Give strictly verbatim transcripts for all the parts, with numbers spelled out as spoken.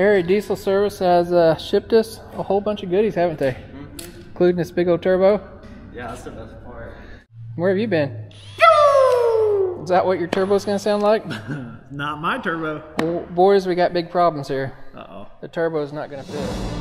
Area Diesel Service has uh, shipped us a whole bunch of goodies, haven't they? Mm-hmm. Including this big old turbo. Yeah, that's the best part. Where have you been? Is that what your turbo's gonna sound like? Not my turbo. Well, boys, we got big problems here. Uh-oh. The turbo's not gonna fit.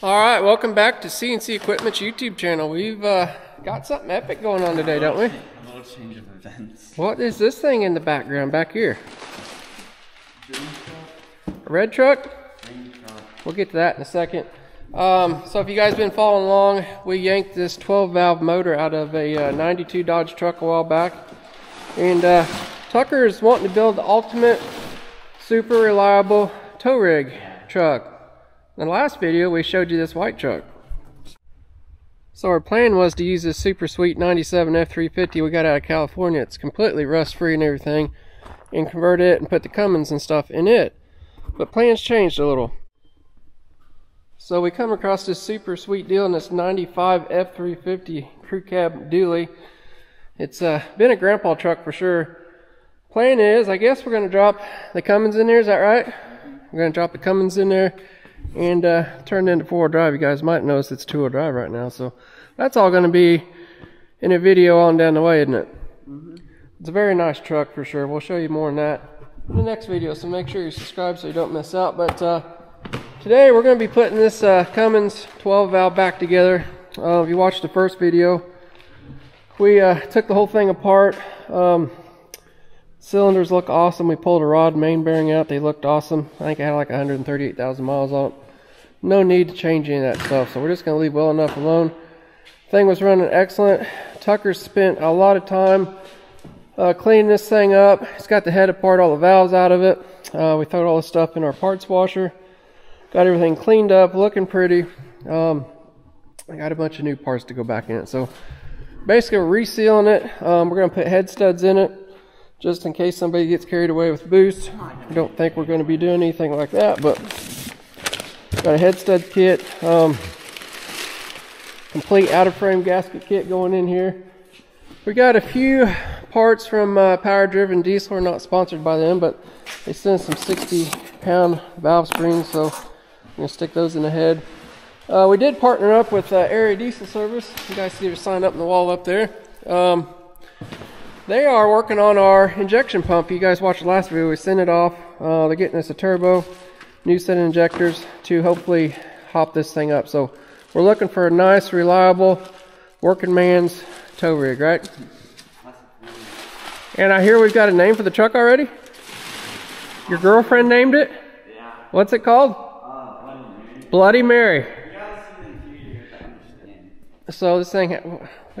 Alright, welcome back to C and C Equipment's YouTube channel. We've uh, got something epic going on today, don't we? A little change of events. What is this thing in the background back here? A red truck? We'll get to that in a second. Um, so if you guys been following along, we yanked this twelve valve motor out of a uh, ninety-two Dodge truck a while back. And uh, Tucker is wanting to build the ultimate, super reliable tow rig truck. In the last video, we showed you this white truck. So our plan was to use this super sweet ninety-seven F three fifty we got out of California. It's completely rust-free and everything, and convert it and put the Cummins and stuff in it. But plans changed a little. So we come across this super sweet deal in this ninety-five F three fifty crew cab dually. It's uh, been a grandpa truck for sure. Plan is, I guess we're gonna drop the Cummins in there, is that right? We're gonna drop the Cummins in there and uh turned into four-wheel drive. You guys might notice it's two-wheel drive right now, so that's all going to be in a video on down the way, isn't it? Mm-hmm. It's a very nice truck for sure. We'll show you more on that in the next video, so make sure you subscribe so you don't miss out. But uh today we're going to be putting this uh Cummins twelve valve back together. Uh, if you watched the first video, we uh took the whole thing apart. um Cylinders look awesome. We pulled a rod main bearing out. They looked awesome. I think I had like one hundred thirty-eight thousand miles on it. No need to change any of that stuff. So we're just going to leave well enough alone. Thing was running excellent. Tucker spent a lot of time uh, cleaning this thing up. It's got the head apart, all the valves out of it. Uh, we threw all the stuff in our parts washer. Got everything cleaned up, looking pretty. Um, I got a bunch of new parts to go back in it. So basically we're resealing it. Um, we're going to put head studs in it, just in case somebody gets carried away with boost. I don't think we're going to be doing anything like that, but got a head stud kit, um, complete out of frame gasket kit going in here. We got a few parts from uh, Power Driven Diesel. We're not sponsored by them, but they sent some sixty pound valve springs, so I'm going to stick those in the head. Uh, we did partner up with uh, Area Diesel Service. You guys see their sign up in the wall up there. Um, They are working on our injection pump. You guys watched the last video, we sent it off. Uh, they're getting us a turbo, new set of injectors to hopefully hop this thing up. So we're looking for a nice, reliable, working man's tow rig, right? And I hear we've got a name for the truck already? Your girlfriend named it? Yeah. What's it called? Uh, Bloody Mary. Bloody Mary. So this thing, it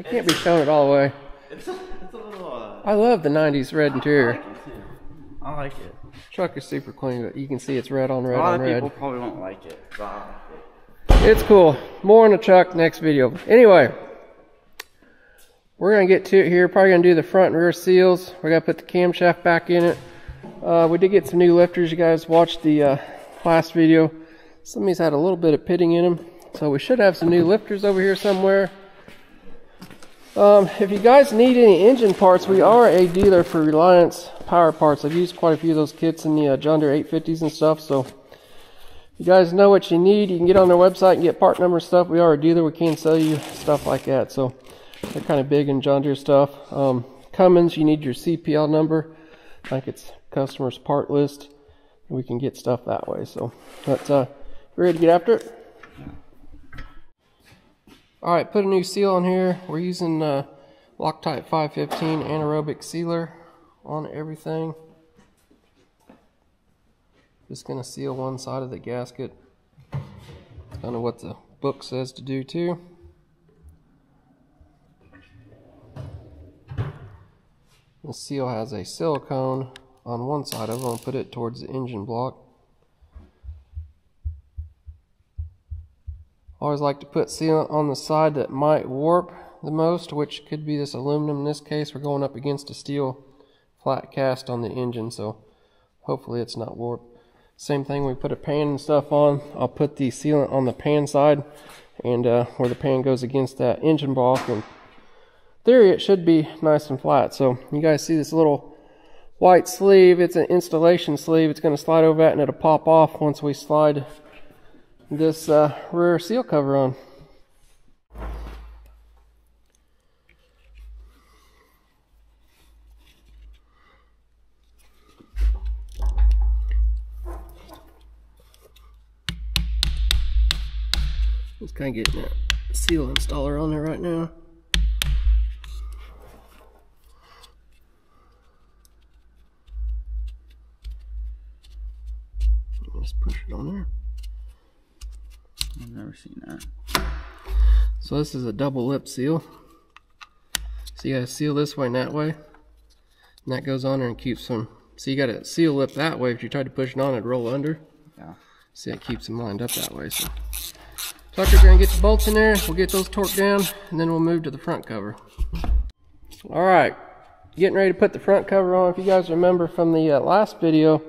can't be shown it all the way. It's a, it's a little, uh, I love the nineties red interior. I like it too. I like it. Truck is super clean, but you can see it's red on red on red. A lot of people probably won't like it, but I like it. It's cool. More on the truck next video. Anyway, we're going to get to it here. Probably going to do the front and rear seals. We're going to put the camshaft back in it. Uh, we did get some new lifters. You guys watched the uh, last video. Some of these had a little bit of pitting in them. So we should have some new lifters over here somewhere. Um, if you guys need any engine parts, we are a dealer for Reliance Power Parts. I've used quite a few of those kits in the uh, John Deere eight fifties and stuff, so if you guys know what you need, you can get on their website and get part number stuff. We are a dealer. We can sell you stuff like that, so they're kind of big in John Deere stuff. Um, Cummins, you need your C P L number. I think it's customer's part list. We can get stuff that way, so but, uh, we're ready to get after it. Alright, put a new seal on here. We're using uh, Loctite five fifteen anaerobic sealer on everything. Just going to seal one side of the gasket. Kind of what the book says to do too. The seal has a silicone on one side of it. I'm going to put it towards the engine block. Always like to put sealant on the side that might warp the most, which could be this aluminum. In this case, we're going up against a steel flat cast on the engine, so hopefully it's not warped. Same thing, we put a pan and stuff on. I'll put the sealant on the pan side and uh, where the pan goes against that engine block. In theory, it should be nice and flat. So you guys see this little white sleeve. It's an installation sleeve. It's going to slide over that and it'll pop off once we slide this uh, rear seal cover on. Just kind of getting that seal installer on there right now. Just push it on there. I've never seen that. So this is a double lip seal. So you gotta seal this way and that way. And that goes on there and keeps them. So you gotta seal lip that way. If you tried to push it on, it'd roll under. Yeah. See, it keeps them lined up that way. So Tucker's gonna get the bolts in there, we'll get those torqued down, and then we'll move to the front cover. Alright, getting ready to put the front cover on. If you guys remember from the uh, last video,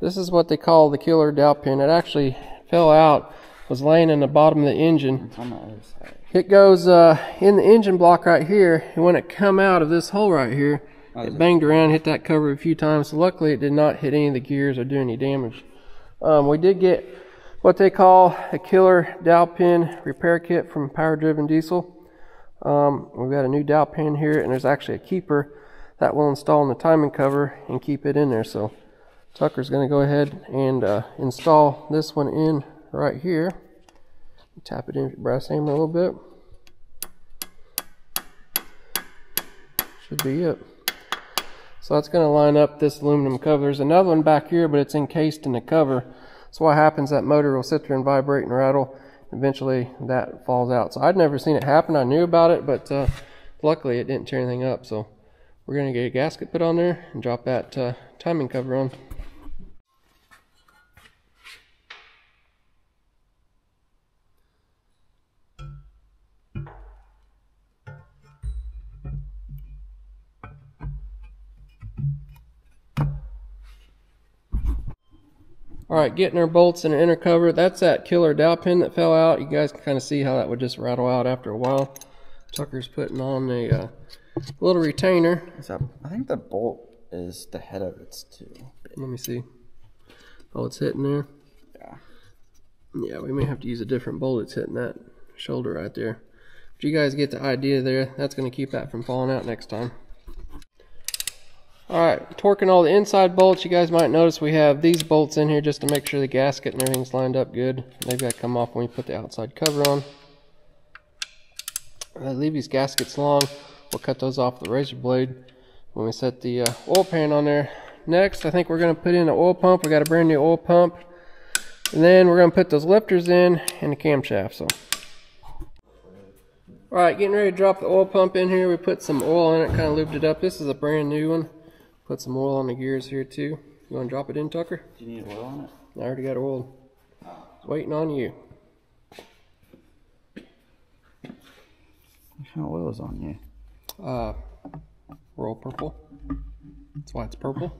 this is what they call the killer dowel pin. It actually fell out, was laying in the bottom of the engine. It's on the other side. It goes uh, in the engine block right here, and when it come out of this hole right here, oh, it banged around, hit that cover a few times. So luckily it did not hit any of the gears or do any damage. Um, we did get what they call a killer dowel pin repair kit from Power Driven Diesel. Um, we've got a new dowel pin here, and there's actually a keeper that will install in the timing cover and keep it in there. So Tucker's gonna go ahead and uh, install this one in right here. Tap it in with your brass hammer a little bit. Should be it. So that's gonna line up this aluminum cover. There's another one back here, but it's encased in the cover. So what happens, that motor will sit there and vibrate and rattle. Eventually that falls out. So I'd never seen it happen. I knew about it, but uh, luckily it didn't tear anything up. So we're gonna get a gasket put on there and drop that uh, timing cover on. Alright, getting our bolts in our inner cover. That's that killer dowel pin that fell out. You guys can kind of see how that would just rattle out after a while. Tucker's putting on a uh, little retainer. That, I think the bolt is the head of it's too. Let me see. Oh, it's hitting there? Yeah. Yeah, we may have to use a different bolt. It's hitting that shoulder right there. But you guys get the idea there. That's going to keep that from falling out next time. Alright, torquing all the inside bolts. You guys might notice we have these bolts in here just to make sure the gasket and everything's lined up good. They've got to come off when we put the outside cover on. I leave these gaskets long. We'll cut those off with the razor blade when we set the uh, oil pan on there. Next, I think we're going to put in the oil pump. We got a brand new oil pump. And then we're going to put those lifters in and the camshaft. So. Alright, getting ready to drop the oil pump in here. We put some oil in it, kind of lubed it up. This is a brand new one. Put some oil on the gears here too. You want to drop it in, Tucker? Do you need oil on it? I already got oiled. It's waiting on you. What kind of oil is on you? Uh, Royal Purple. That's why it's purple.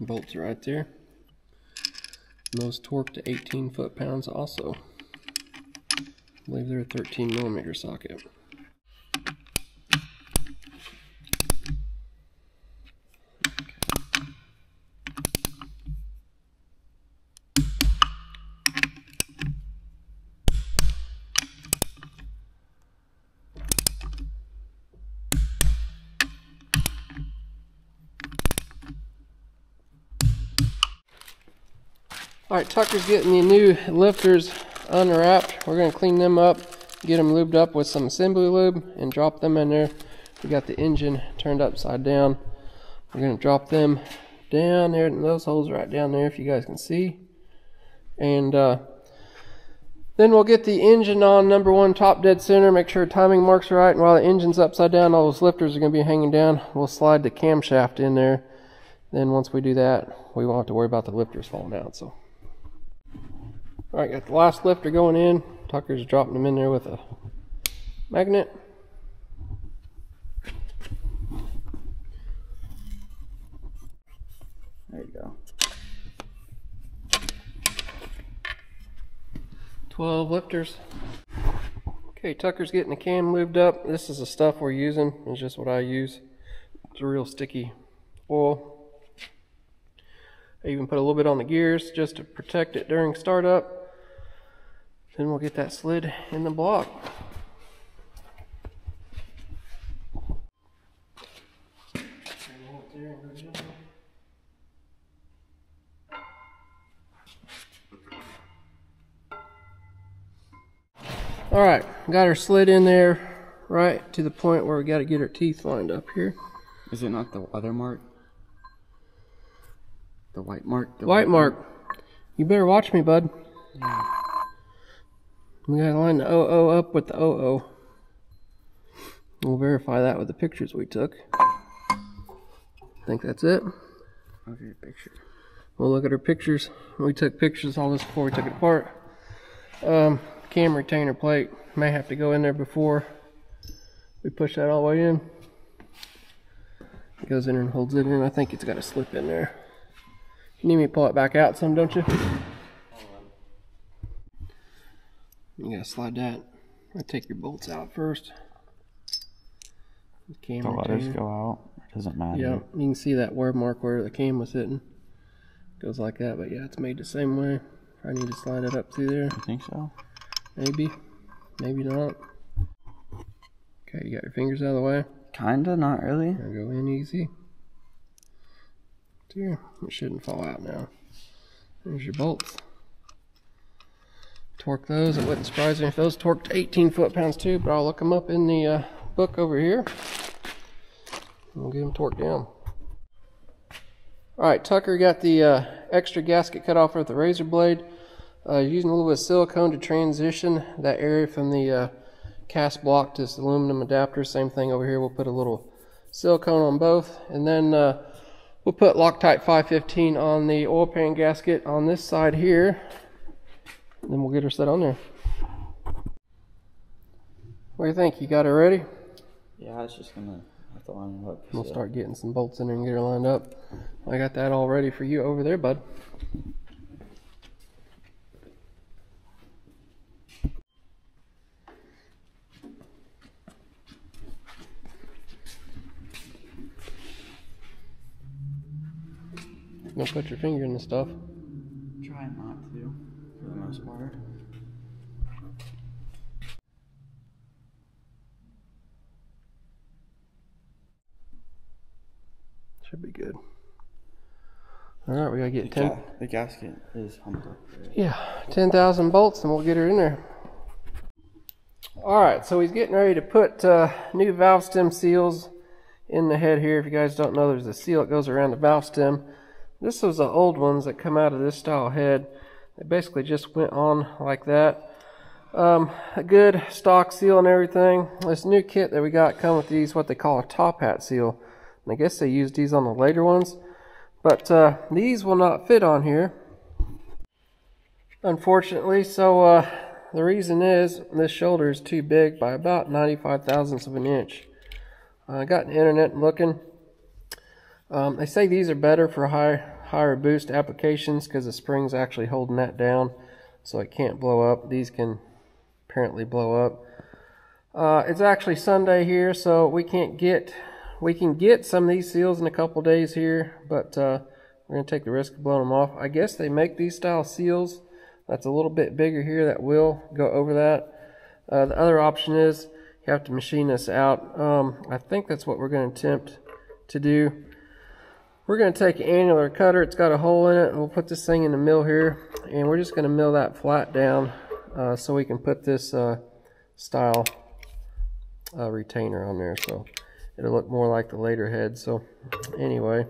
Bolts right there. And those torque to eighteen foot-pounds also. I believe they're a thirteen millimeter socket. Alright, Tucker's getting the new lifters unwrapped. We're going to clean them up, get them lubed up with some assembly lube, and drop them in there. We got the engine turned upside down. We're going to drop them down there, and those holes right down there if you guys can see. And uh, Then we'll get the engine on number one, top dead center, make sure timing marks are right, and while the engine's upside down, all those lifters are going to be hanging down. We'll slide the camshaft in there. Then once we do that, we won't have to worry about the lifters falling out. So, all right, got the last lifter going in. Tucker's dropping them in there with a magnet. There you go. twelve lifters. Okay, Tucker's getting the cam lubed up. This is the stuff we're using. It's just what I use. It's a real sticky oil. I even put a little bit on the gears just to protect it during startup. Then we'll get that slid in the block. All right, got her slid in there right to the point where we got to get her teeth lined up here. Is it not the other mark? The white mark? The white, white mark. mark. You better watch me, bud. Yeah. We got to line the O O up with the O O. We'll verify that with the pictures we took. I think that's it. Look at your picture. We'll look at her pictures. We took pictures all this before we took it apart. Um... Cam retainer plate may have to go in there before we push that all the way in. It goes in and holds it in. I think it's got a slip in there. You need me to pull it back out some, don't you? You gotta slide that. I take your bolts out first. The cam letters go out. It doesn't matter. Yeah, you can see that word mark where the cam was hitting. It goes like that, but yeah, it's made the same way. I need to slide it up through there. I think so. Maybe, maybe not. Okay, you got your fingers out of the way? Kinda, not really. Now go in easy. There, it shouldn't fall out now. There's your bolts. Torque those, it wouldn't surprise me if those torqued eighteen foot-pounds too, but I'll look them up in the uh, book over here. And we'll get them torqued down. All right, Tucker got the uh, extra gasket cut off with the razor blade. Uh, using a little bit of silicone to transition that area from the uh, cast block to this aluminum adapter. Same thing over here. We'll put a little silicone on both, and then uh, we'll put Loctite five fifteen on the oil pan gasket on this side here, and then we'll get her set on there. What do you think? You got her ready? Yeah, I was just gonna have to line her up. We'll so. start getting some bolts in there and get her lined up. I got that all ready for you over there, bud. Don't put your finger in the stuff. Try not to, for the most part. Should be good. Alright, we gotta get ten. Ga the gasket is humped up. Yeah, ten thousand bolts and we'll get her in there. Alright, so he's getting ready to put uh, new valve stem seals in the head here. If you guys don't know, there's a seal that goes around the valve stem. This was the old ones that come out of this style head. They basically just went on like that. Um, a good stock seal and everything. This new kit that we got come with these, what they call a top hat seal. And I guess they used these on the later ones. But uh, these will not fit on here, unfortunately. So uh, the reason is this shoulder is too big by about ninety-five thousandths of an inch. I uh, got on the internet and looking. Um, they say these are better for high, higher boost applications because the spring's actually holding that down so it can't blow up. These can apparently blow up. Uh, it's actually Sunday here, so we can't get, we can get some of these seals in a couple days here, but uh, we're going to take the risk of blowing them off. I guess they make these style seals. That's a little bit bigger here that will go over that. Uh, the other option is you have to machine this out. Um, I think that's what we're going to attempt to do. We're going to take an annular cutter. It's got a hole in it. We'll put this thing in the mill here, and we're just going to mill that flat down uh, so we can put this uh, style uh, retainer on there. So it'll look more like the later head. So anyway,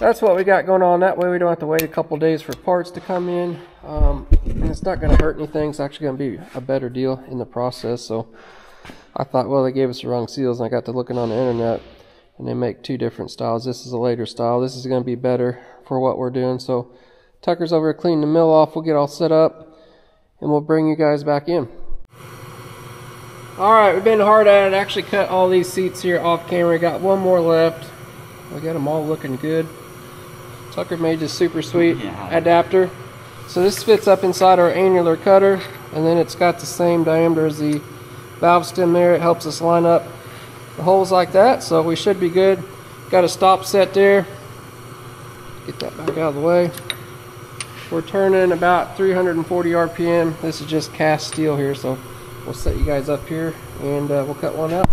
that's what we got going on. That way we don't have to wait a couple days for parts to come in. Um, and it's not going to hurt anything. It's actually going to be a better deal in the process. So I thought, well, they gave us the wrong seals, and I got to looking on the internet, and they make two different styles. This is a later style. This is going to be better for what we're doing. So Tucker's over here cleaning the mill off. We'll get all set up, and we'll bring you guys back in. All right, we've been hard at it. Actually cut all these seats here off camera. Got one more left. We got them all looking good. Tucker made this super sweet yeah. adapter. So this fits up inside our annular cutter, and then it's got the same diameter as the valve stem there. It helps us line up the holes like that, so we should be good. Got a stop set there. Get that back out of the way. We're turning about three hundred forty R P M. This is just cast steel here, so we'll set you guys up here, and uh, we'll cut one out.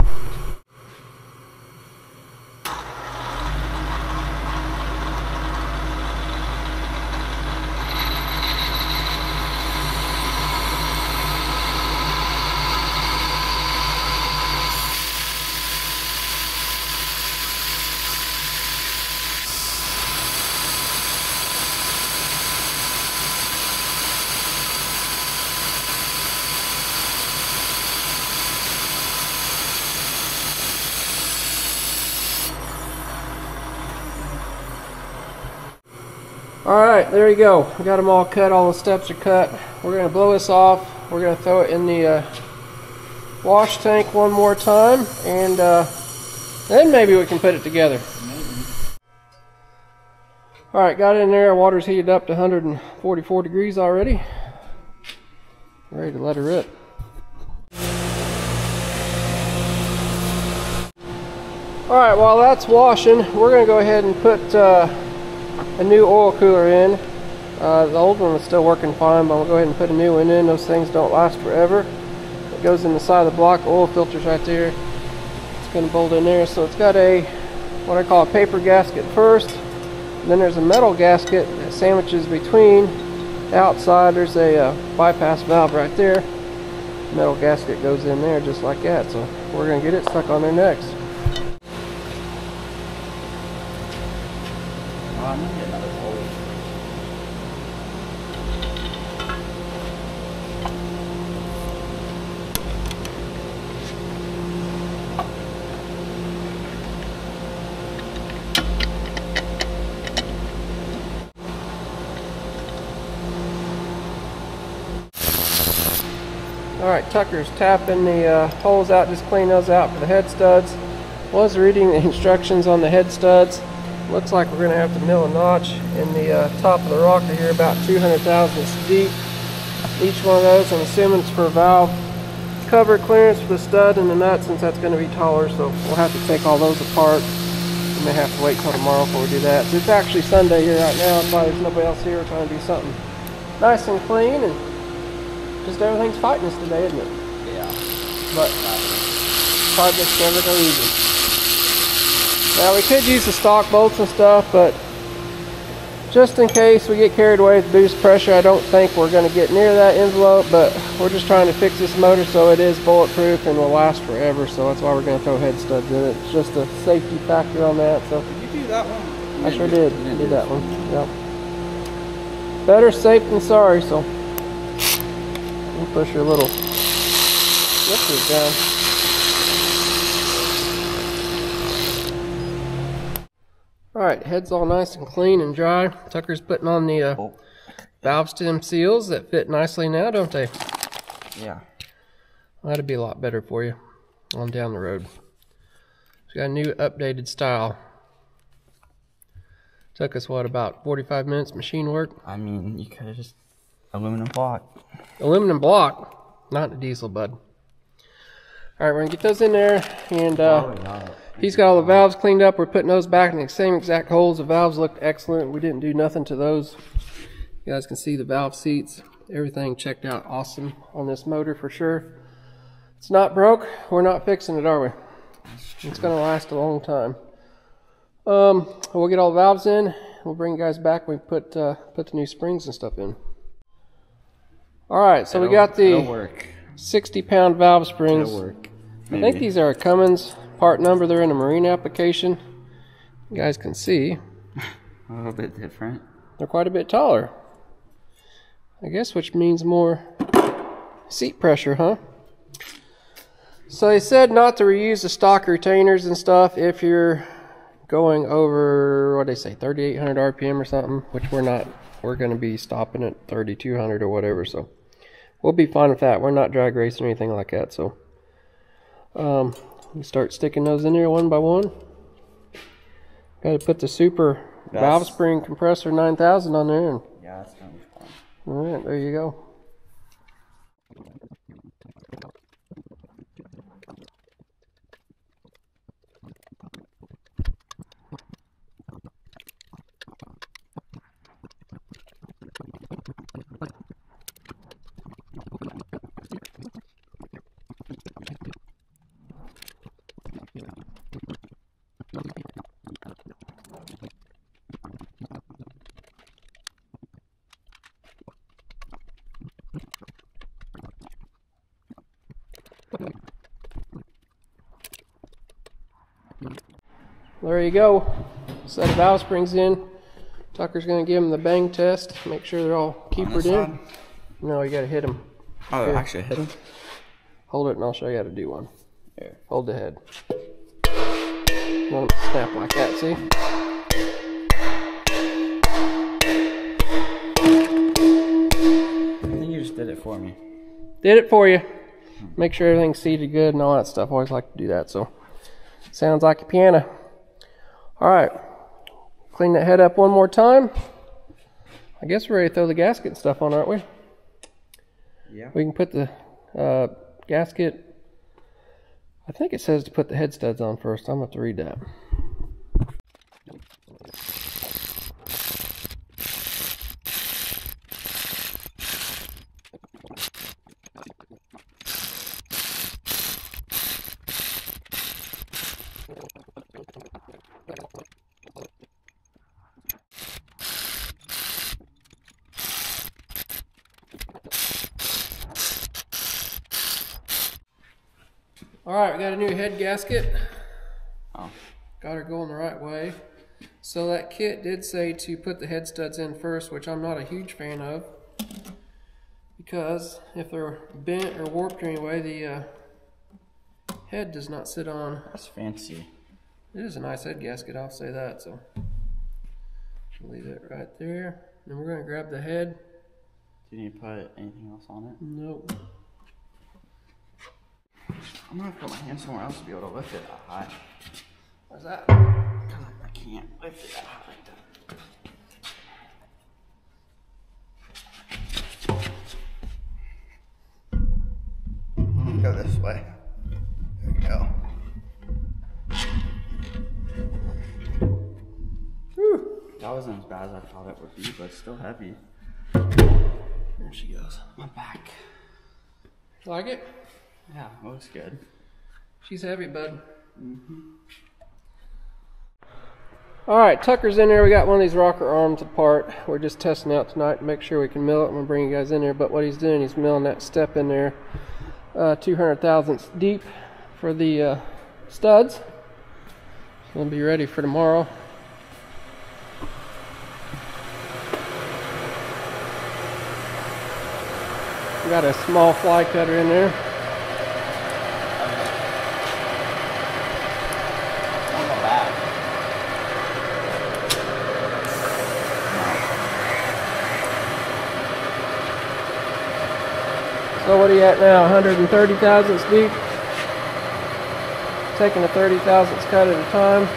Alright, there you go. We got them all cut. All the steps are cut. We're going to blow this off. We're going to throw it in the uh, wash tank one more time, and uh, then maybe we can put it together. Alright, got in there. Water's heated up to one hundred forty-four degrees already. Ready to let her rip. Alright, while that's washing, we're going to go ahead and put Uh, a new oil cooler in. Uh, the old one is still working fine, but I'll go ahead and put a new one in. Those things don't last forever. It goes in the side of the block. Oil filters right there. It's going to bolt in there. So it's got a what I call a paper gasket first, and then there's a metal gasket that sandwiches between the outside. There's a uh, bypass valve right there. Metal gasket goes in there just like that. So we're going to get it stuck on there next. Alright, Tucker's tapping the uh, holes out, just clean those out for the head studs. Was reading the instructions on the head studs. Looks like we're going to have to mill a notch in the uh, top of the rocker here, about two hundred thousandths deep. Each one of those, I'm assuming it's for valve cover clearance for the stud and the nut, since that's going to be taller, so we'll have to take all those apart. We may have to wait till tomorrow before we do that. So it's actually Sunday here right now, that's why there's nobody else here. We're trying to do something nice and clean, and just everything's fighting us today, isn't it? Yeah. But uh, projects never go easy. Now we could use the stock bolts and stuff, but just in case we get carried away with boost pressure, I don't think we're going to get near that envelope, but we're just trying to fix this motor so it is bulletproof and will last forever, so that's why we're going to throw head studs in it. It's just a safety factor on that. So did you do that one? I sure did. I did that one. Yep. Better safe than sorry, so let me push your little lifters down. Alright, head's all nice and clean and dry. Tucker's putting on the uh, oh. valve stem seals that fit nicely now, don't they? Yeah. Well, that'd be a lot better for you on down the road. It's got a new updated style. Took us, what, about forty-five minutes machine work? I mean, you could have just aluminum block. Aluminum block? Not a diesel, bud. Alright, we're going to get those in there, and uh, oh, he's got all the valves cleaned up. We're putting those back in the same exact holes. The valves looked excellent. We didn't do nothing to those. You guys can see the valve seats. Everything checked out awesome on this motor for sure. It's not broke. We're not fixing it, are we? It's going to last a long time. Um, we'll get all the valves in. We'll bring you guys back. We put uh, put the new springs and stuff in. All right, so we got the sixty pound valve springs. I think these are a Cummins part number. They're in a marine application. You guys can see a little bit different. They're quite a bit taller, I guess, which means more seat pressure, huh? So they said not to reuse the stock retainers and stuff if you're going over, what they say, thirty-eight hundred R P M or something, which we're not. We're going to be stopping at thirty-two hundred or whatever, so we'll be fine with that. We're not drag racing or anything like that, so um, we start sticking those in there one by one. Got to put the super that's, valve spring compressor nine thousand on there. And, yeah, that's going to be fun. All right, there you go. There you go. Set of valve springs in. Tucker's going to give them the bang test. Make sure they're all keepered in. No, you got to hit them. Oh, Here. actually hit them? Hold it and I'll show you how to do one. Here. Hold the head. You want them to snap like that, see? I think you just did it for me. Did it for you. Make sure everything's seated good and all that stuff. I always like to do that, so. Sounds like a piano. All right, clean that head up one more time. I guess we're ready to throw the gasket and stuff on, aren't we? Yeah. We can put the uh, gasket. I think it says to put the head studs on first. I'm gonna have to read that. Alright, we got a new head gasket. Oh. Got her going the right way. So that kit did say to put the head studs in first, which I'm not a huge fan of. Because if they're bent or warped anyway, the uh, head does not sit on. That's fancy. It is a nice head gasket, I'll say that. So we'll leave it right there. Then we're going to grab the head. Do you need to put anything else on it? Nope. I'm gonna put my hand somewhere else to be able to lift it that high. Why's that? Because I can't lift it that high like that. I'm gonna go this way. There we go. Whew. That wasn't as bad as I thought it would be, but it's still heavy. There she goes. My back. You like it? Yeah, looks good. She's heavy, bud. Mm-hmm. All right, Tucker's in there. We got one of these rocker arms apart. We're just testing out tonight to make sure we can mill it. I'm gonna bring you guys in there. But what he's doing, he's milling that step in there, uh, two hundred thousandths deep for the uh, studs. We'll be ready for tomorrow. We got a small fly cutter in there. So what are you at now? one hundred thirty thousandths deep. Taking a thirty thousandths cut at a time.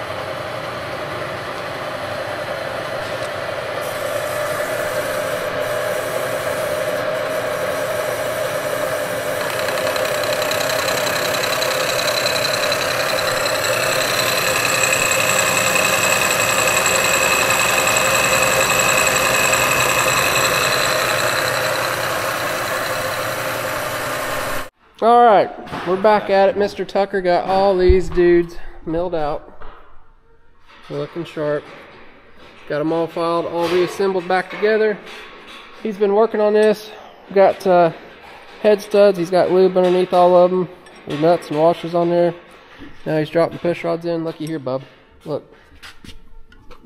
We're back at it. Mister Tucker got all these dudes milled out. Looking sharp. Got them all filed, all reassembled back together. He's been working on this. Got uh, head studs. He's got lube underneath all of them. With nuts and washers on there. Now he's dropping push rods in. Looky here, bub. Look.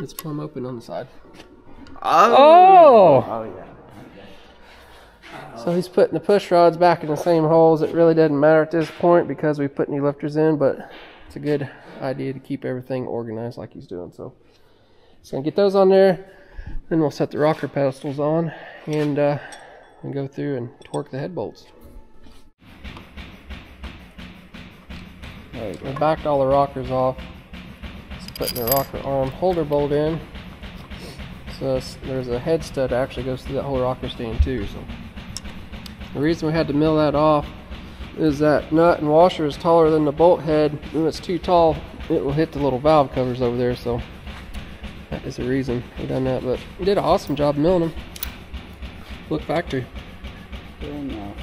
It's plumb open on the side. Oh! Oh, oh yeah. So he's putting the push rods back in the same holes. It really doesn't matter at this point because we put new lifters in, but it's a good idea to keep everything organized like he's doing. So he's gonna get those on there, then we'll set the rocker pedestals on and, uh, and go through and torque the head bolts. Alright, we backed all the rockers off. Just putting the rocker arm holder bolt in. So there's a head stud that actually goes through that whole rocker stand too. So the reason we had to mill that off is that nut and washer is taller than the bolt head. When it's too tall, it will hit the little valve covers over there, so that is the reason we done that. But we did an awesome job milling them. Look factory. Very nice.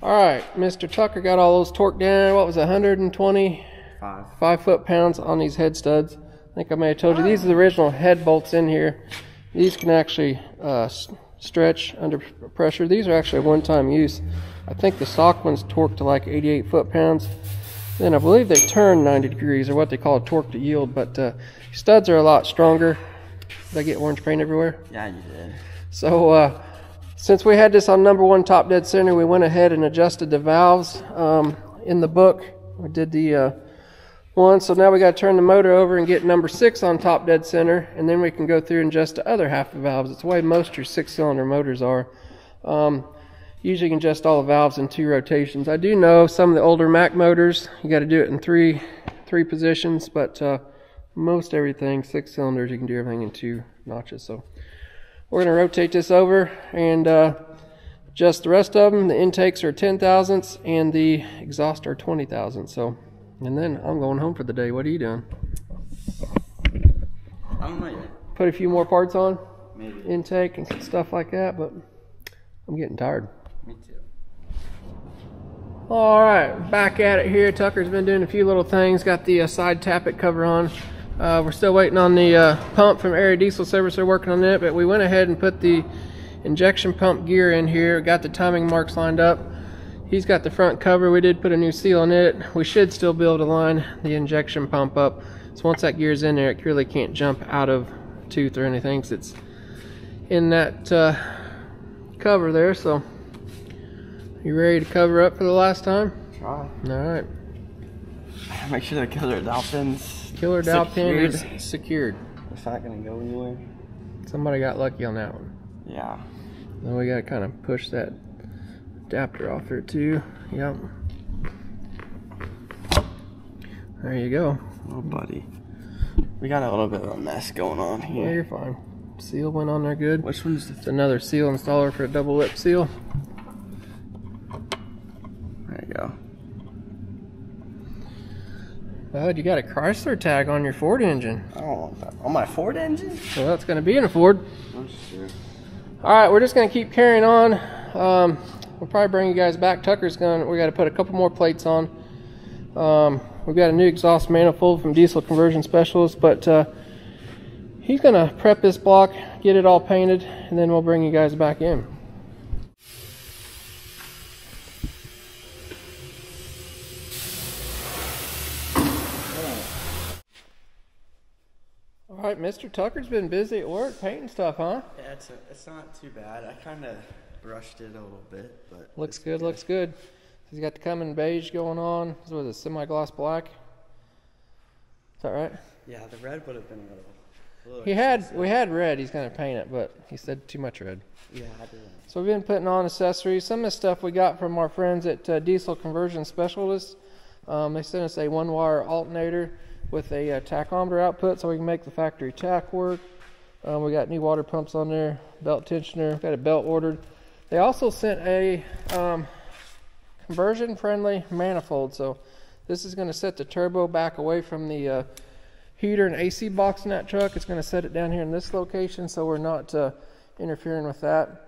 Alright, Mister Tucker got all those torqued down. What was it, one hundred twenty-five five foot-pounds on these head studs? I think I may have told you. These are the original head bolts in here. These can actually uh, stretch under pressure. These are actually one-time use. I think the stock one's torqued to like eighty-eight foot-pounds. Then I believe they turn ninety degrees, or what they call a torque to yield, but uh, studs are a lot stronger. Did I get orange paint everywhere? Yeah, you did. So, uh... since we had this on number one top dead center, we went ahead and adjusted the valves um, in the book. We did the uh, one, so now we got to turn the motor over and get number six on top dead center, and then we can go through and adjust the other half of the valves. It's the way most your six-cylinder motors are. Um, usually you can adjust all the valves in two rotations. I do know some of the older Mack motors, you got to do it in three, three positions, but uh, most everything, six cylinders, you can do everything in two notches. So we're going to rotate this over and uh, adjust the rest of them. The intakes are ten thousandths and the exhaust are twenty thousandths. So, and then I'm going home for the day. What are you doing? I don't know yet. Put a few more parts on, maybe intake and some stuff like that. But I'm getting tired. Me too. All right, back at it here. Tucker's been doing a few little things. Got the uh, side tappet cover on. Uh, we're still waiting on the uh, pump from Area Diesel Service. They're working on it, but we went ahead and put the injection pump gear in here. Got the timing marks lined up. He's got the front cover. We did put a new seal on it. We should still be able to line the injection pump up. So once that gear's in there, it really can't jump out of a tooth or anything, because it's in that uh, cover there. So, you ready to cover up for the last time? Try. Alright. Make sure the killer dolphins. Killer dowel pin is secured. It's not going to go anywhere. Somebody got lucky on that one. Yeah. Then we got to kind of push that adapter off there too. Yep. There you go. Oh, buddy. We got a little bit of a mess going on here. Yeah, you're fine. Seal went on there good. Which one's this? It's another seal installer for a double lip seal. There you go. Oh, you got a Chrysler tag on your Ford engine. I don't want that. On my Ford engine? Well, it's going to be in a Ford. I'm sure. All right, we're just going to keep carrying on. Um, we'll probably bring you guys back. Tucker's going to, we got to put a couple more plates on. Um, we've got a new exhaust manifold from Diesel Conversion Specialist, but uh, he's going to prep this block, get it all painted, and then we'll bring you guys back in. All right, Mister Tucker's been busy at work painting stuff, huh? Yeah, it's, a, it's not too bad. I kind of brushed it a little bit, but looks good, good. Looks good. He's got the Cummins beige going on. This was a semi-gloss black. Is that right? Yeah, the red would have been a little. A little he had, we had red. He's gonna paint it, but he said too much red. Yeah, I didn't. So we've been putting on accessories. Some of the stuff we got from our friends at uh, Diesel Conversion Specialist. Um, they sent us a one-wire alternator with a uh, tachometer output, so we can make the factory tack work. Um, we got new water pumps on there, belt tensioner. Got a belt ordered. They also sent a um, conversion-friendly manifold. So this is going to set the turbo back away from the uh, heater and A C box in that truck. It's going to set it down here in this location, so we're not uh, interfering with that.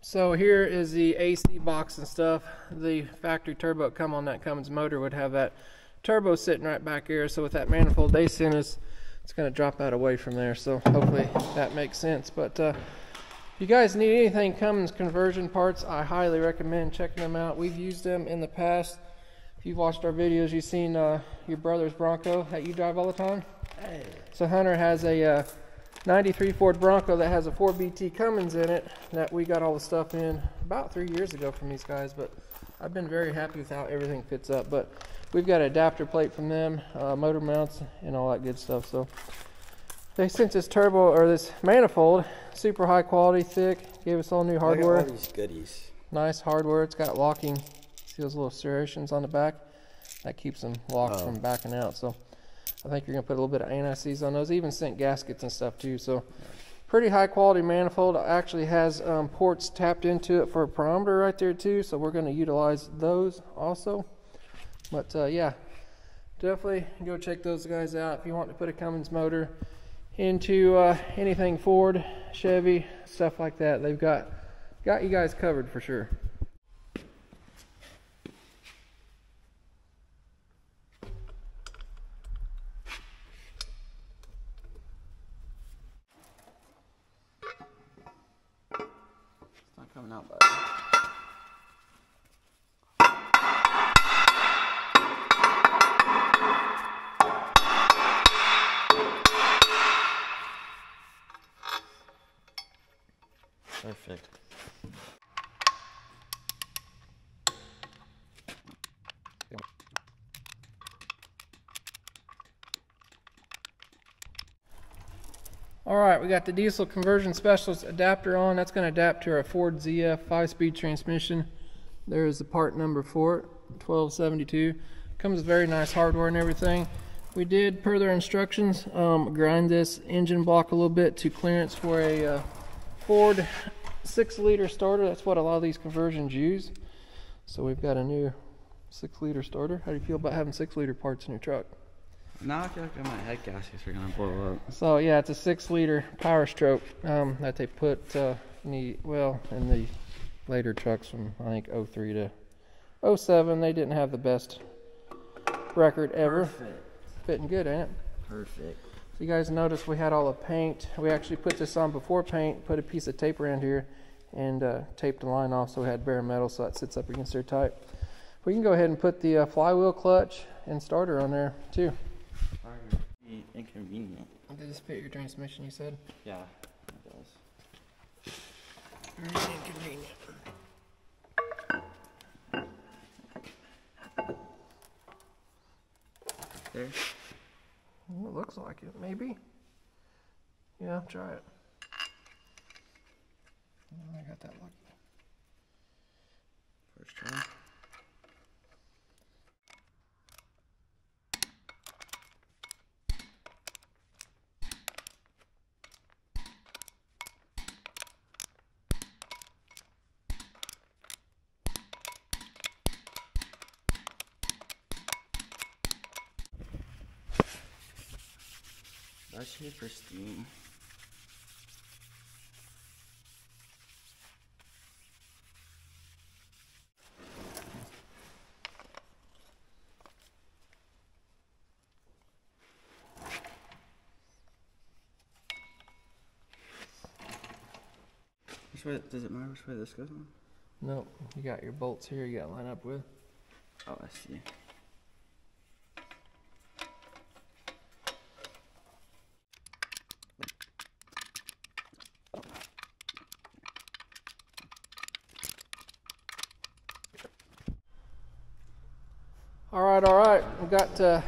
So here is the A C box and stuff. The factory turbo come on that Cummins motor would have that turbo sitting right back here. So with that manifold they sent us, it's going to drop that away from there. So hopefully that makes sense. But uh, if you guys need anything Cummins conversion parts, I highly recommend checking them out. We've used them in the past. If you've watched our videos, you've seen uh, your brother's Bronco that you drive all the time. Hey. So Hunter has a uh, ninety-three Ford Bronco that has a four B T Cummins in it that we got all the stuff in about three years ago from these guys, but I've been very happy with how everything fits up. But we've got an adapter plate from them, uh, motor mounts, and all that good stuff. So they sent this turbo or this manifold, super high quality, thick, gave us all new hardware. Look at all these goodies. Nice hardware. It's got locking. Those little serrations on the back that keeps them locked oh. from backing out. So I think you're gonna put a little bit of anti-seize on those. Even sent gaskets and stuff too. So pretty high quality manifold. It actually has um, ports tapped into it for a perometer right there too, so we're going to utilize those also. But uh, yeah, definitely go check those guys out if you want to put a Cummins motor into uh, anything Ford, Chevy, stuff like that. They've got got you guys covered for sure. Out, buddy. Perfect. All right, we got the Diesel Conversion Specialist adapter on. That's going to adapt to our Ford Z F five-speed transmission. There is the part number for it, twelve seventy-two. Comes with very nice hardware and everything. We did, per their instructions, um, grind this engine block a little bit to clearance for a uh, Ford six-liter starter. That's what a lot of these conversions use. So we've got a new six-liter starter. How do you feel about having six-liter parts in your truck? Now I feel like my head gaskets are gonna blow up. So yeah, it's a six-liter Power Stroke um, that they put uh, in the well in the later trucks from I think oh three to oh seven. They didn't have the best record ever. Perfect. Fitting good, ain't it? Perfect. So you guys notice we had all the paint. We actually put this on before paint. Put a piece of tape around here and uh, taped the line off so we had bare metal so that sits up against there tight. We can go ahead and put the uh, flywheel clutch and starter on there too. Inconvenient. Did this fit your transmission, you said? Yeah, it does. Very inconvenient. There. Well, it looks like it, maybe. Yeah, try it. Oh, I got that lucky. First try. That's here for steam. Which way, does it matter which way this goes on? Nope. You got your bolts here you gotta line up with. Oh, I see. right, all right. We've got uh,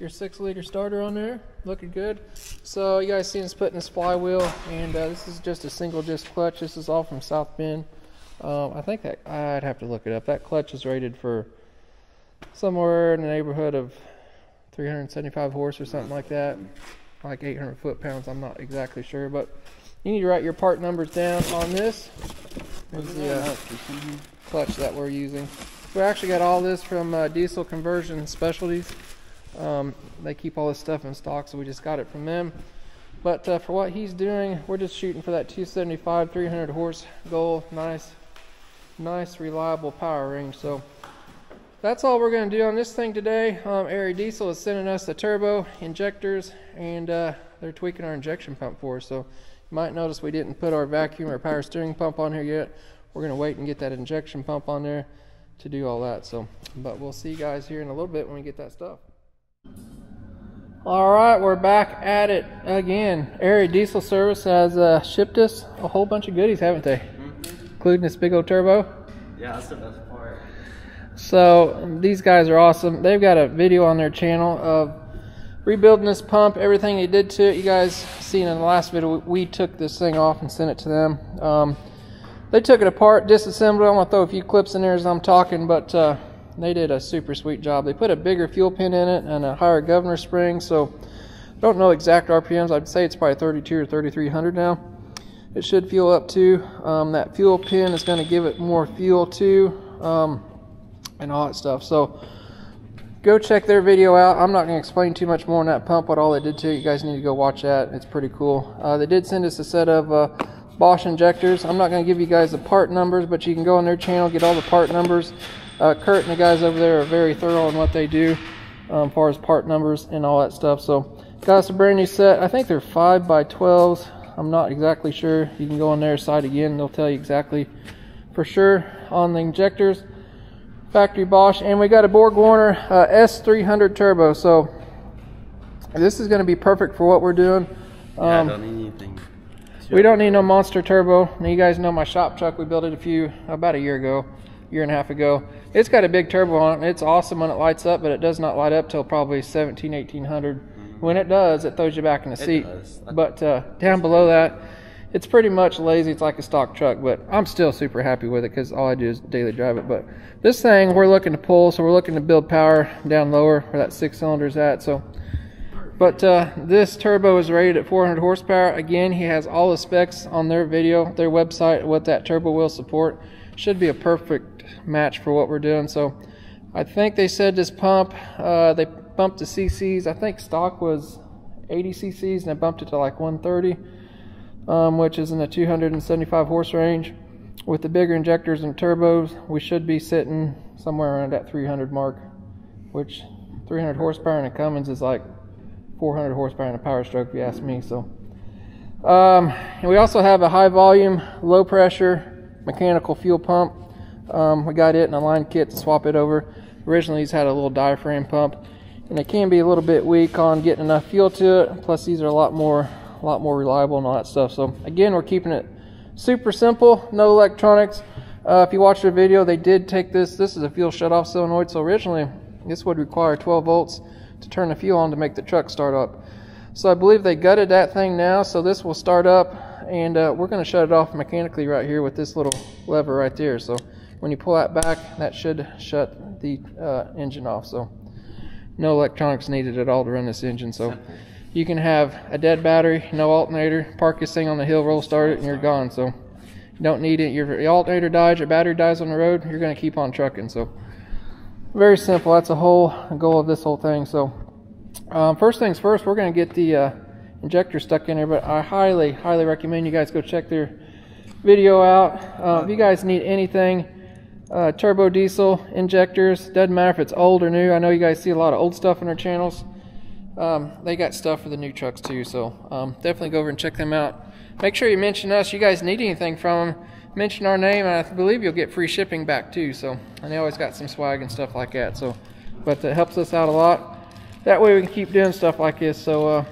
your six liter starter on there, looking good. So you guys seen us putting this flywheel, and uh, this is just a single disc clutch. This is all from South Bend. Um, I think that, I'd have to look it up. That clutch is rated for somewhere in the neighborhood of three hundred seventy-five horse or something like that, like eight hundred foot-pounds. I'm not exactly sure, but you need to write your part numbers down on this. There's the uh, clutch that we're using. We actually got all this from uh, Diesel Conversion Specialties. Um, they keep all this stuff in stock, so we just got it from them. But uh, for what he's doing, we're just shooting for that two seventy-five, three hundred horse goal. Nice, nice, reliable power range. So that's all we're going to do on this thing today. Um, Area Diesel is sending us the turbo injectors, and uh, they're tweaking our injection pump for us. So you might notice we didn't put our vacuum or power steering pump on here yet. We're going to wait and get that injection pump on there to do all that. So, but we'll see you guys here in a little bit when we get that stuff. All right, we're back at it again. Area Diesel Service has uh, shipped us a whole bunch of goodies, haven't they? Mm-hmm. Including this big old turbo. Yeah, that's the best part. So these guys are awesome. They've got a video on their channel of rebuilding this pump, everything they did to it. You guys seen in the last video, we took this thing off and sent it to them. Um, they took it apart, disassembled it. I'm gonna throw a few clips in there as I'm talking, but uh, they did a super sweet job. They put a bigger fuel pin in it and a higher governor spring, so I don't know exact R P Ms. I'd say it's probably thirty-two or thirty-three hundred now. It should fuel up to. Um, that fuel pin is going to give it more fuel too, um, and all that stuff. So go check their video out. I'm not going to explain too much more on that pump, what all they did to it. You guys need to go watch that. It's pretty cool. Uh, they did send us a set of uh, Bosch injectors. I'm not going to give you guys the part numbers, but you can go on their channel, get all the part numbers. Uh, Kurt and the guys over there are very thorough in what they do um, as far as part numbers and all that stuff. So got us a brand new set. I think they're five by twelves. I'm not exactly sure. You can go on their side again. They'll tell you exactly for sure on the injectors. Factory Bosch. And we got a Borg Warner uh, S three hundred turbo. So this is going to be perfect for what we're doing. Um, yeah, I don't need anything. We don't need no monster turbo. Now you guys know my shop truck. We built it a few, about a year ago. Year and a half ago. It's got a big turbo on it, and it's awesome when it lights up, but it does not light up till probably seventeen, eighteen hundred. Mm-hmm. When it does, it throws you back in the seat. But uh, down below that, it's pretty much lazy. It's like a stock truck, but I'm still super happy with it because all I do is daily drive it. But this thing we're looking to pull, so we're looking to build power down lower where that six cylinder is at. So, but uh, this turbo is rated at four hundred horsepower. Again, he has all the specs on their video, their website, what that turbo will support. Should be a perfect match for what we're doing. So I think they said this pump, uh, they bumped the C Cs. I think stock was eighty C Cs, and they bumped it to like one thirty, um, which is in the two seventy-five horse range. With the bigger injectors and turbos, we should be sitting somewhere around that three hundred mark, which three hundred horsepower in a Cummins is like four hundred horsepower in a Power Stroke, if you ask me. So um, and we also have a high volume, low pressure mechanical fuel pump. Um, we got it in a line kit to swap it over. Originally he's had a little diaphragm pump, and it can be a little bit weak on getting enough fuel to it. Plus these are a lot more a lot more reliable and all that stuff. So again, we're keeping it super simple, no electronics. Uh, if you watch the video, they did take this this is a fuel shutoff solenoid. So originally this would require twelve volts to turn the fuel on to make the truck start up. So I believe they gutted that thing now, so this will start up. And uh, we're going to shut it off mechanically right here with this little lever right there. So when you pull that back, that should shut the uh, engine off. So no electronics needed at all to run this engine. So you can have a dead battery, no alternator, park this thing on the hill, roll start it, and you're gone. So you don't need it. Your alternator dies, your battery dies on the road, you're going to keep on trucking. So very simple. That's the whole goal of this whole thing. So um, first things first, we're going to get the uh, injector stuck in there, but I highly highly recommend you guys go check their video out. Uh, if you guys need anything, uh, turbo diesel injectors, doesn't matter if it's old or new. I know you guys see a lot of old stuff on our channels. Um, they got stuff for the new trucks too, so um, definitely go over and check them out. Make sure you mention us. You guys need anything from them, mention our name, and I believe you'll get free shipping back too. So, and they always got some swag and stuff like that, so but that helps us out a lot. That way we can keep doing stuff like this. So uh,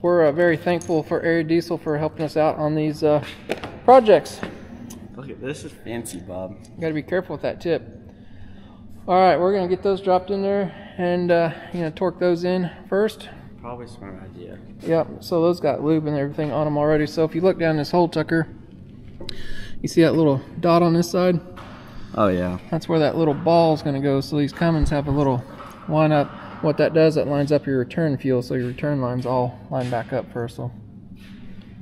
we're uh, very thankful for Area Diesel for helping us out on these uh, projects. Look at this, is fancy, Bob. You gotta be careful with that tip. All right, we're gonna get those dropped in there, and uh, you know, torque those in first. Probably a smart idea. Yep, so those got lube and everything on them already. So if you look down this hole tucker, you see that little dot on this side? Oh yeah. That's where that little ball is going to go. So these Cummins have a little line up. What that does, that lines up your return fuel, so your return lines all line back up first. So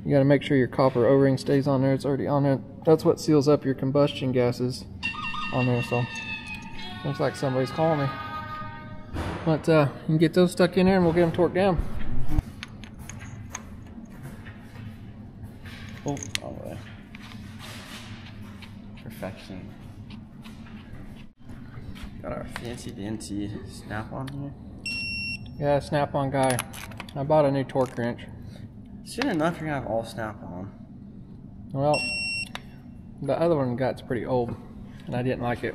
you got to make sure your copper O-ring stays on there. It's already on there. That's what seals up your combustion gases on there. So looks like somebody's calling me. But uh, you can get those stuck in there and we'll get them torqued down. Oh, all right. Perfection. Got our fancy dancy Snap-on here. Yeah, Snap-on guy. I bought a new torque wrench. Soon enough, you're gonna have all Snap-on. Well, the other one got's pretty old, and I didn't like it.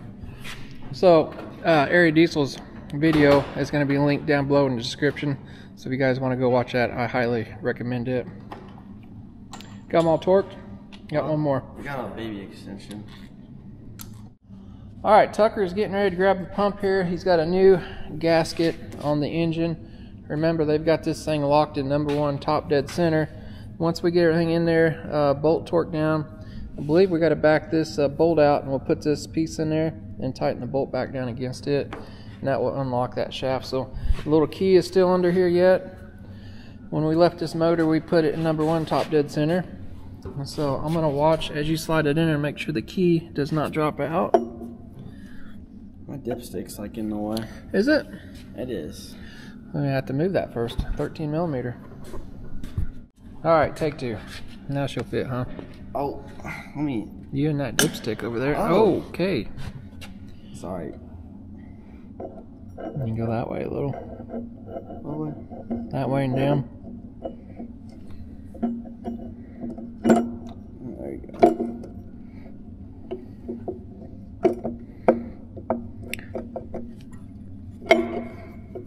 So, uh, Area Diesel's video is going to be linked down below in the description, so if you guys want to go watch that, I highly recommend it. Got them all torqued. Got one more. We got a baby extension. All right, Tucker's getting ready to grab the pump here. He's got a new gasket on the engine. Remember, they've got this thing locked in number one, top dead center. Once we get everything in there, uh, bolt torque down. I believe we got to back this uh, bolt out, and we'll put this piece in there and tighten the bolt back down against it. And that will unlock that shaft. So the little key is still under here yet. When we left this motor, we put it in number one, top dead center. And so I'm gonna watch as you slide it in and make sure the key does not drop out. My dipstick's like in the way. Is it? It is. I'm gonna have to move that first. thirteen millimeter. All right, take two. Now she'll fit, huh? Oh, let me. You and that dipstick over there. Oh, okay. Sorry. You can go that way a little. Probably. That way and down. There you go.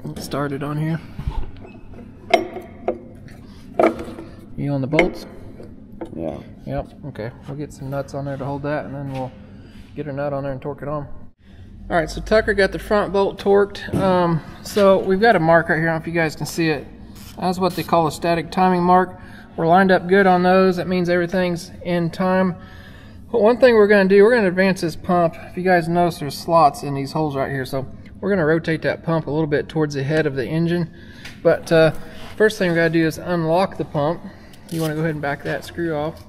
Let's start it on here. You on the bolts? Yeah. Yep, okay. We'll get some nuts on there to hold that, and then we'll get her nut on there and torque it on. All right, so Tucker got the front bolt torqued. Um, so we've got a mark right here. I don't know if you guys can see it. That's what they call a static timing mark. We're lined up good on those. That means everything's in time. But one thing we're gonna do, we're gonna advance this pump. If you guys notice, there's slots in these holes right here. So we're gonna rotate that pump a little bit towards the head of the engine. But uh, first thing we gotta do is unlock the pump. You wanna go ahead and back that screw off.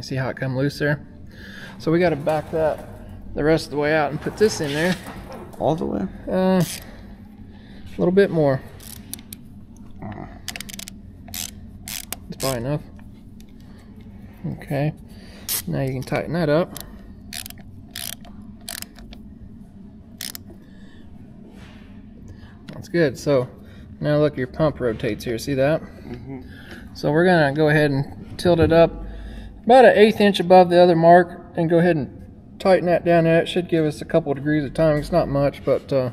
See how it come loose there? So we got to back that the rest of the way out and put this in there. All the way? Uh, a little bit more. That's probably enough. Okay. Now you can tighten that up. That's good. So now look, your pump rotates here. See that? Mm-hmm. So we're going to go ahead and tilt it up about an eighth inch above the other mark and go ahead and tighten that down there. It should give us a couple of degrees of timing. It's not much, but uh,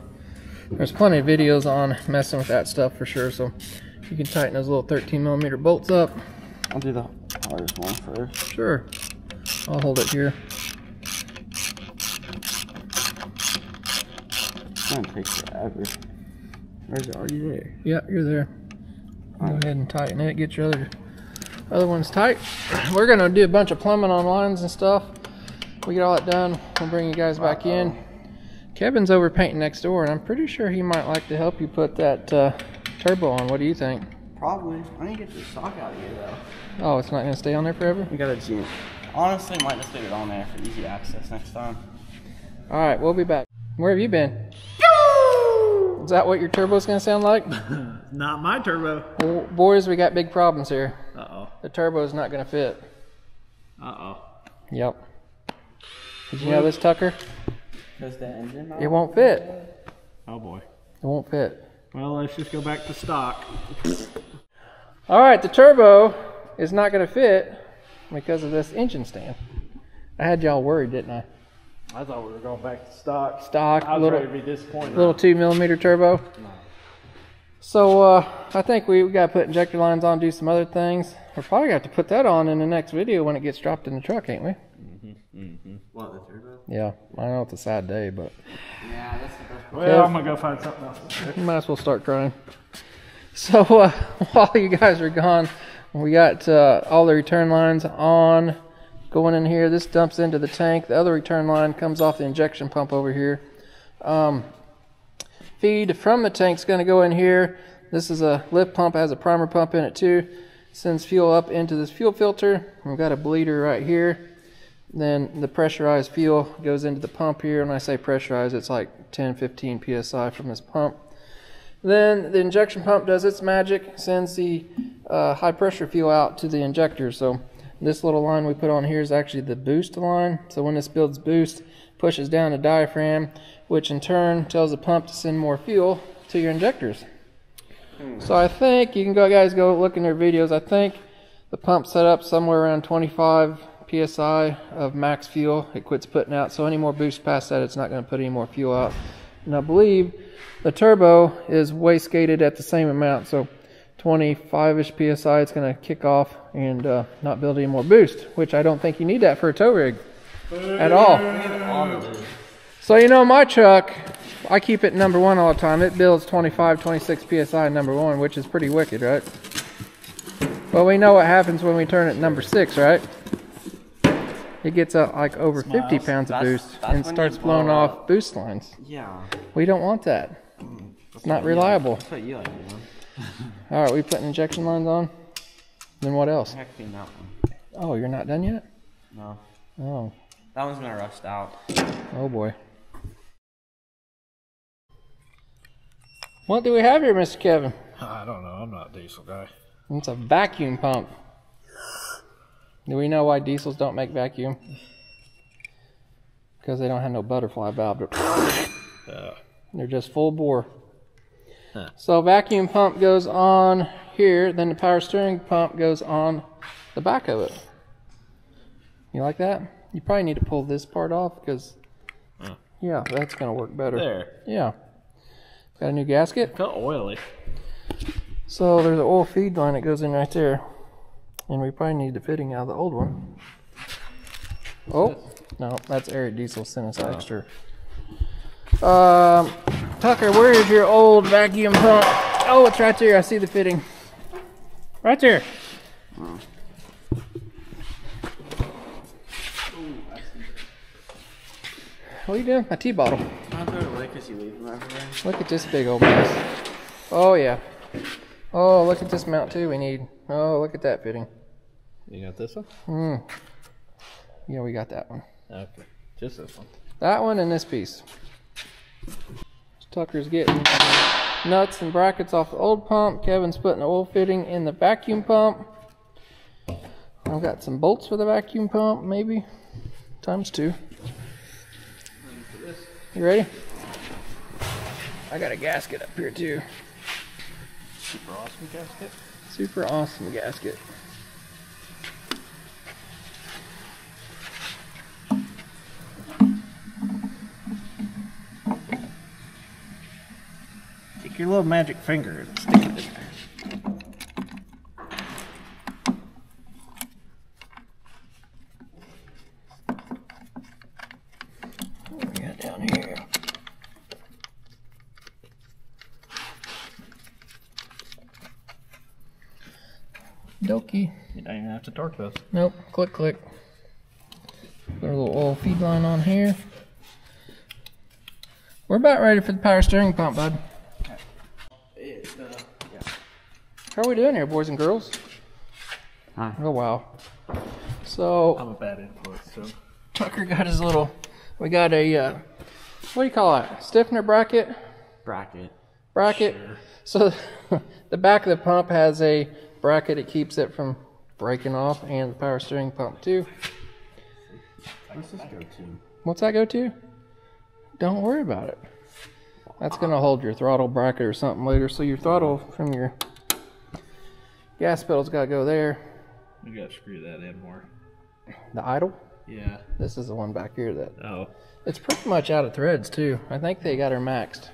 there's plenty of videos on messing with that stuff for sure. So you can tighten those little thirteen millimeter bolts up. I'll do the hardest one first. Sure. I'll hold it here. It's gonna take forever. Where's it? Are you there? Yeah, you're there. Go ahead and tighten it. Get your other Other one's tight. We're gonna do a bunch of plumbing on lines and stuff. We get all that done, we'll bring you guys back Uh-oh. in. Kevin's over painting next door, and I'm pretty sure he might like to help you put that uh, turbo on. What do you think? Probably. I need to get the sock out of here though. Oh, it's not gonna stay on there forever? We got a G. Honestly, might just leave it on there for easy access next time. All right, we'll be back. Where have you been? Is that what your turbo's gonna sound like? Not my turbo. Well, boys, we got big problems here. Uh-oh. The turbo is not gonna fit. Uh-oh. Yep. Did you know this, Tucker? Does the engine not? It won't fit. Oh boy. It won't fit. Well, let's just go back to stock. All right, the turbo is not gonna fit because of this engine stand. I had y'all worried, didn't I? I thought we were going back to stock. Stock. I was little, ready to be disappointed. Little two millimeter turbo. No. So uh, I think we, we got to put injector lines on, do some other things. We're probably going to have to put that on in the next video when it gets dropped in the truck, ain't we? Mm-hmm. Mm-hmm, mm-hmm. What, the turbo? Yeah, I know it's a sad day, but... Yeah, that's the best part. Well, I'm going to go find something else. You might as well start crying. So, uh, while you guys are gone, we got uh, all the return lines on, going in here. This dumps into the tank. The other return line comes off the injection pump over here. Um, feed from the tank's going to go in here. This is a lift pump, has a primer pump in it too. Sends fuel up into this fuel filter. We've got a bleeder right here. Then the pressurized fuel goes into the pump here. When I say pressurized, it's like ten, fifteen P S I from this pump. Then the injection pump does its magic, sends the uh, high pressure fuel out to the injector. So this little line we put on here is actually the boost line. So when this builds boost, pushes down the diaphragm, which in turn tells the pump to send more fuel to your injectors. So I think you can go, guys, go look in their videos. I think the pump set up somewhere around twenty-five P S I of max fuel. It quits putting out, so any more boost past that, it's not going to put any more fuel out. And I believe the turbo is wastegated at the same amount, so twenty-five-ish P S I, it's going to kick off and uh, not build any more boost, which I don't think you need that for a tow rig at all. So, you know, my truck, I keep it number one all the time. It builds twenty-five, twenty-six P S I number one, which is pretty wicked, right? Well, we know what happens when we turn it number six, right? It gets up like over Smiles. fifty pounds of that's, boost that's and starts blowing off up. boost lines. Yeah. We don't want that. Mm, it's not reliable. That's what you like, you know? All right, we put injection lines on. Then what else? That one. Oh, you're not done yet? No. Oh. That one's gonna rust out. Oh boy. What do we have here, Mister Kevin? I don't know. I'm not a diesel guy. It's a vacuum pump. Do we know why diesels don't make vacuum? Because they don't have no butterfly valve. Uh. They're just full bore. Huh. So vacuum pump goes on here, then the power steering pump goes on the back of it. You like that? You probably need to pull this part off because, huh. yeah, that's going to work better. There. Yeah. Got a new gasket. It felt oily. So there's an oil feed line that goes in right there. And we probably need the fitting out of the old one. Oh, no, that's Area Diesel sent us oh. extra. Um, Tucker, where is your old vacuum pump? Oh, it's right there. I see the fitting. Right there. Hmm. What are you doing? My tea bottle. I'll throw it away because you leave them everywhere. Look at this big old mess. Oh, yeah. Oh, look at this mount, too, we need. Oh, look at that fitting. You got this one? Mm. Yeah, we got that one. Okay. Just this one. That one and this piece. Tucker's getting nuts and brackets off the old pump. Kevin's putting the oil fitting in the vacuum pump. I've got some bolts for the vacuum pump, maybe. Times two. You ready? I got a gasket up here too. Super awesome gasket. Super awesome gasket. Take your little magic finger and stick it in there. Dokey. You don't even have to torque this. Nope. Click, click. Put a little oil feed line on here. We're about ready for the power steering pump, bud. Okay. It, uh, yeah. How are we doing here, boys and girls? Hi. Oh, wow. So. I'm a bad influence, so. Tucker got his little. We got a. Uh, what do you call it? Stiffener bracket? Bracket. Bracket. Sure. So the back of the pump has a bracket, it keeps it from breaking off, and the power steering pump too. What's this go to? What's that go to? Don't worry about it. That's gonna hold your throttle bracket or something later. So your throttle from your gas pedal's gotta go there. You gotta screw that in more. The idle? Yeah. This is the one back here that. Oh. It's pretty much out of threads too. I think they got her maxed.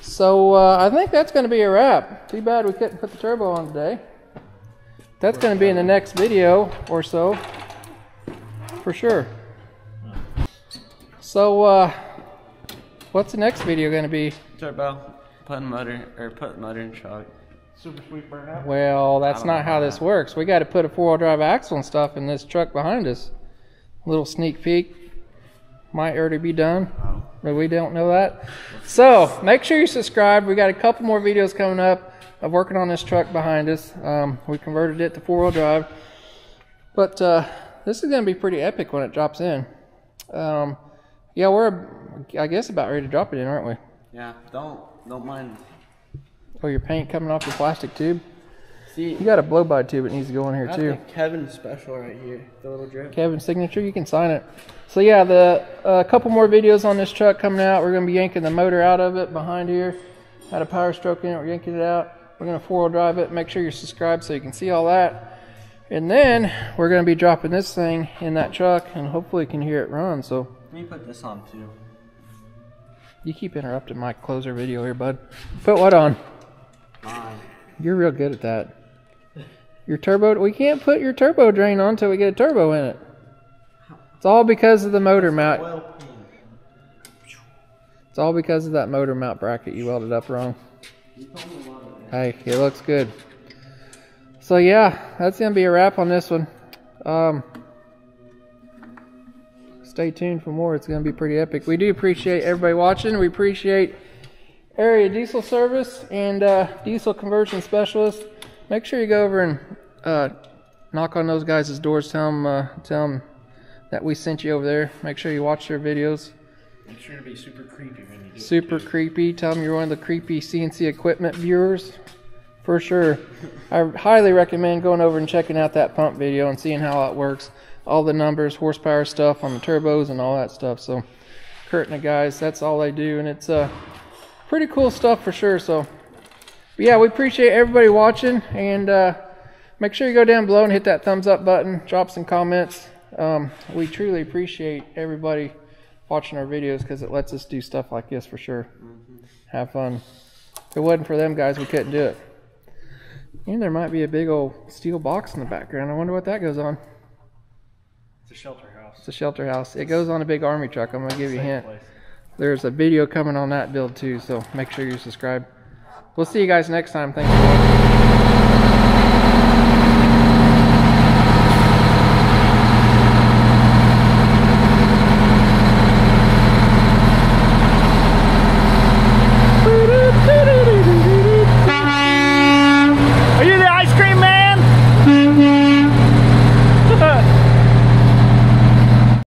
So uh, I think that's going to be a wrap. Too bad we couldn't put the turbo on today. That's going to be in the next video or so. for sure. So, uh, what's the next video going to be? Turbo, putting motor, or putting motor in shock. Super sweet burnout. Well, that's not how this works. We got to put a four-wheel drive axle and stuff in this truck behind us. Little sneak peek. Might already be done, but we don't know that. So make sure you subscribe. We got a couple more videos coming up of working on this truck behind us. Um, we converted it to four-wheel drive, but uh, this is going to be pretty epic when it drops in. Um, yeah, we're I guess about ready to drop it in, aren't we? Yeah. Don't don't mind. Oh, your paint coming off your plastic tube. See, you got a blow-by tube that needs to go in here too. I think Kevin's special right here, the little drip. Kevin's signature, you can sign it. So yeah, the a uh, couple more videos on this truck coming out. We're gonna be yanking the motor out of it behind here. Had a power stroke in it, we're yanking it out. We're gonna four-wheel drive it. Make sure you're subscribed so you can see all that. And then we're gonna be dropping this thing in that truck, and hopefully you can hear it run. So let me put this on too. You keep interrupting my closer video here, bud. Put what on? Mine. You're real good at that. Your turbo, we can't put your turbo drain on until we get a turbo in it. It's all because of the motor mount. It's all because of that motor mount bracket you welded up wrong. Hey, it looks good. So yeah, that's gonna be a wrap on this one. Um, stay tuned for more. It's gonna be pretty epic. We do appreciate everybody watching. We appreciate Area Diesel Service and uh, Diesel Conversion Specialist. Make sure you go over and uh, knock on those guys' doors. Tell them, uh, tell them that we sent you over there. Make sure you watch their videos. Make sure to be super creepy when you do Super it creepy. Tell them you're one of the creepy C N C equipment viewers. For sure. I highly recommend going over and checking out that pump video and seeing how it works. All the numbers, horsepower stuff on the turbos and all that stuff. So, Kurt and the guys, that's all they do. And it's uh, pretty cool stuff for sure. So. But yeah, we appreciate everybody watching, and uh, make sure you go down below and hit that thumbs up button, drop some comments. Um, we truly appreciate everybody watching our videos because it lets us do stuff like this for sure. Mm-hmm. Have fun. If it wasn't for them guys, we couldn't do it. And there might be a big old steel box in the background. I wonder what that goes on. It's a shelter house. It's a shelter house. It goes on a big army truck. I'm going to give you a hint. Place. There's a video coming on that build too, so make sure you subscribe. We'll see you guys next time. Thanks for watching.